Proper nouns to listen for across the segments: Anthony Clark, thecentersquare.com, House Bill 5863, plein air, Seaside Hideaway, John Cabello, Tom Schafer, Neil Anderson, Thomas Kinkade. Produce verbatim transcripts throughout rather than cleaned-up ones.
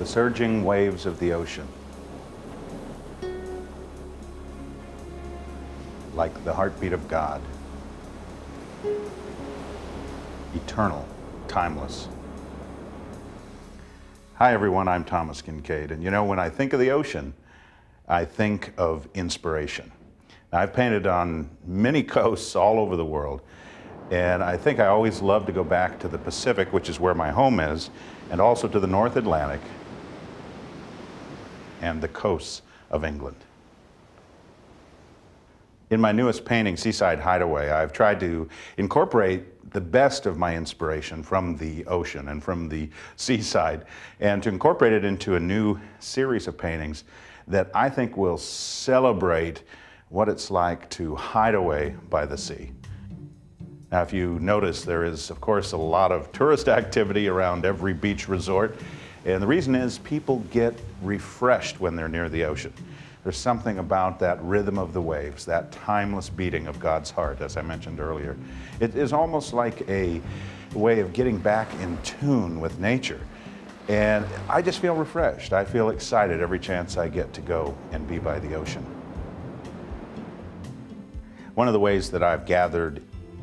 the surging waves of the ocean. Like the heartbeat of God. Eternal, timeless. Hi everyone, I'm Thomas Kinkade, and you know, when I think of the ocean, I think of inspiration. Now, I've painted on many coasts all over the world, and I think I always love to go back to the Pacific, which is where my home is, and also to the North Atlantic and the coasts of England. In my newest painting, Seaside Hideaway, I've tried to incorporate the best of my inspiration from the ocean and from the seaside, and to incorporate it into a new series of paintings that I think will celebrate what it's like to hide away by the sea. Now, if you notice, there is, of course, a lot of tourist activity around every beach resort, and the reason is people get refreshed when they're near the ocean. There's something about that rhythm of the waves, that timeless beating of God's heart, as I mentioned earlier. It is almost like a way of getting back in tune with nature. And I just feel refreshed. I feel excited every chance I get to go and be by the ocean. One of the ways that I've gathered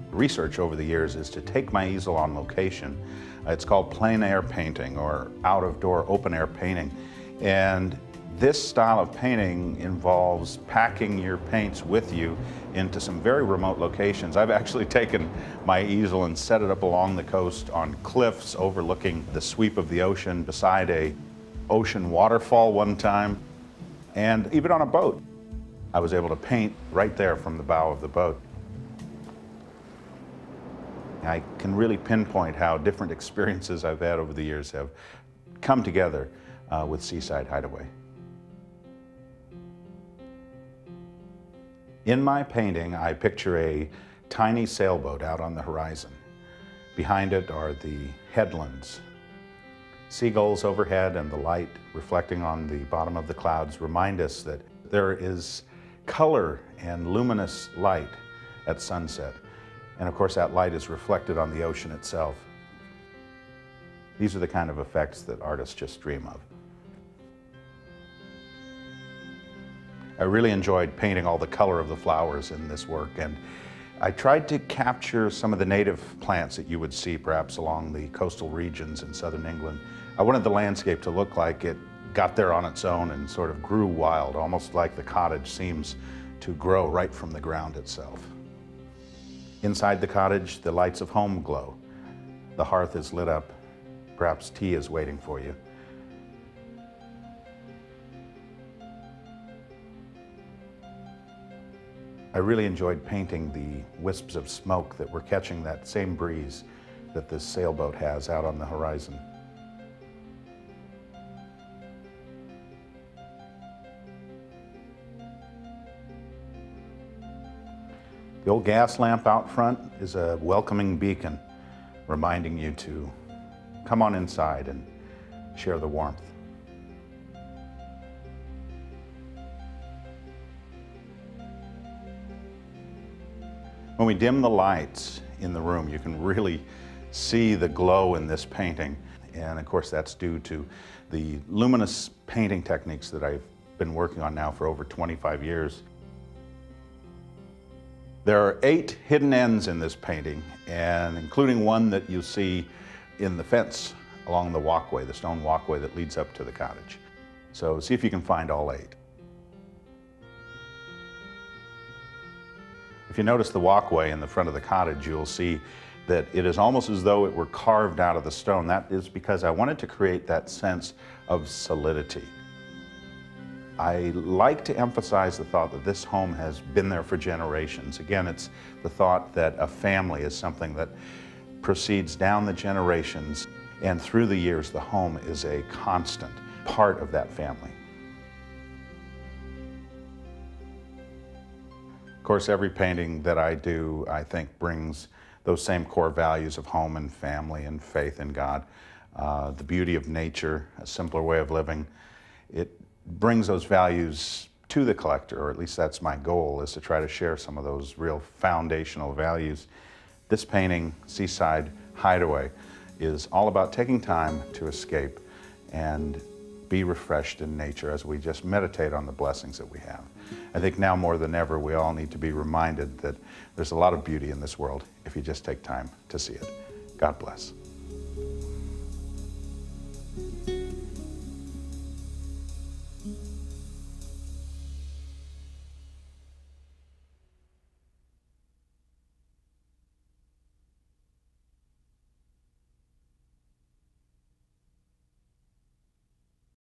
research over the years is to take my easel on location. It's called plein air painting, or out-of-door open-air painting. And this style of painting involves packing your paints with you into some very remote locations. I've actually taken my easel and set it up along the coast on cliffs overlooking the sweep of the ocean, beside a ocean waterfall one time, and even on a boat. I was able to paint right there from the bow of the boat. I can really pinpoint how different experiences I've had over the years have come together uh, with Seaside Hideaway. In my painting, I picture a tiny sailboat out on the horizon. Behind it are the headlands. Seagulls overhead and the light reflecting on the bottom of the clouds remind us that there is color and luminous light at sunset. And of course, that light is reflected on the ocean itself. These are the kind of effects that artists just dream of. I really enjoyed painting all the color of the flowers in this work, and I tried to capture some of the native plants that you would see perhaps along the coastal regions in southern England. I wanted the landscape to look like it got there on its own and sort of grew wild, almost like the cottage seems to grow right from the ground itself. Inside the cottage, the lights of home glow. The hearth is lit up. Perhaps tea is waiting for you. I really enjoyed painting the wisps of smoke that were catching that same breeze that this sailboat has out on the horizon. The old gas lamp out front is a welcoming beacon, reminding you to come on inside and share the warmth. When we dim the lights in the room, you can really see the glow in this painting. And of course, that's due to the luminous painting techniques that I've been working on now for over twenty-five years. There are eight hidden ends in this painting, and including one that you see in the fence along the walkway, the stone walkway that leads up to the cottage. So see if you can find all eight. If you notice the walkway in the front of the cottage, you'll see that it is almost as though it were carved out of the stone. That is because I wanted to create that sense of solidity. I like to emphasize the thought that this home has been there for generations. Again, it's the thought that a family is something that proceeds down the generations, and through the years, the home is a constant part of that family. Of course, every painting that I do, I think, brings those same core values of home and family and faith in God, uh, the beauty of nature, a simpler way of living. It brings those values to the collector, or at least that's my goal, is to try to share some of those real foundational values. This painting, Seaside Hideaway, is all about taking time to escape and be refreshed in nature as we just meditate on the blessings that we have. I think now more than ever, we all need to be reminded that there's a lot of beauty in this world if you just take time to see it. God bless.